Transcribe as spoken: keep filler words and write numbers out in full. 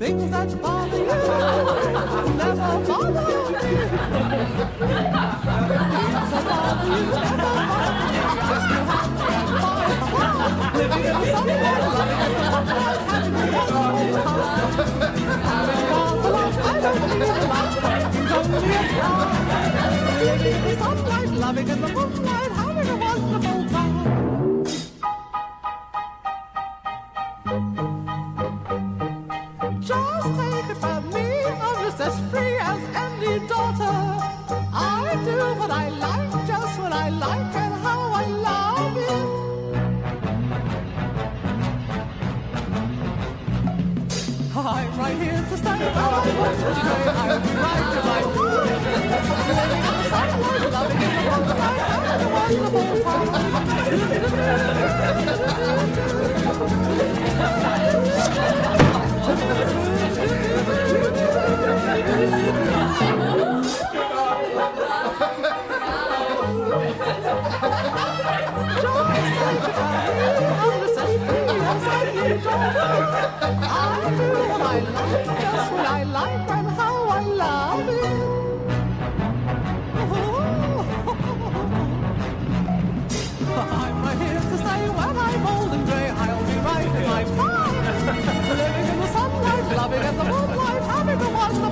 Things that bother you never bother me. Things that bother you never bother me. Living in somewhere loving and somewhere happy and always hard. Having all the love I don't need a lot. It's only a car. Living in sunlight, loving in the moonlight, having a wonderful time. Just take it from me, I'm just as free as any daughter. I do what I like, just what I like, and how I love it. I'm right here to stay, and I want to stay. I'll be right to my room. Living in the sunlight, loving in the moonlight, having a wonderful time. I do what I like, just what I like, and how I love it. Oh. I'm right here to stay. When I'm old and grey, I'll be right in my prime. Living in the sunlight, loving in the moonlight, having a wonderful